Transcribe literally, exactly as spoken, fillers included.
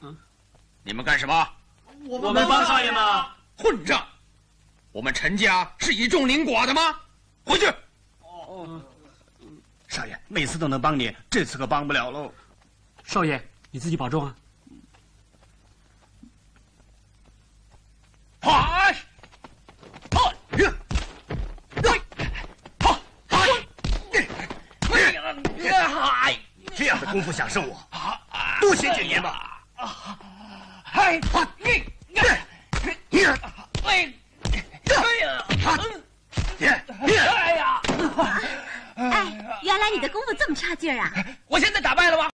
嗯，你们干什么？我们帮少爷吗？混账！我们陈家是以众凌寡的吗？回去。哦哦，少爷每次都能帮你，这次可帮不了喽。少爷，你自己保重啊。嗨！ 这样的功夫想胜我，多歇几年吧。哎，你你你，哎，哎呀，哎呀，哎，原来你的功夫这么差劲啊！我现在打败了吗？